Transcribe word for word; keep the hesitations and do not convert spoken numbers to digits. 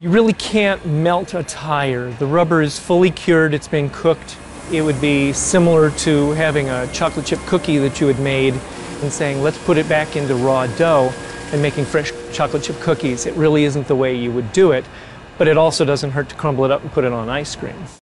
You really can't melt a tire. The rubber is fully cured, it's been cooked. It would be similar to having a chocolate chip cookie that you had made and saying, let's put it back into raw dough and making fresh chocolate chip cookies. It really isn't the way you would do it, but it also doesn't hurt to crumble it up and put it on ice cream.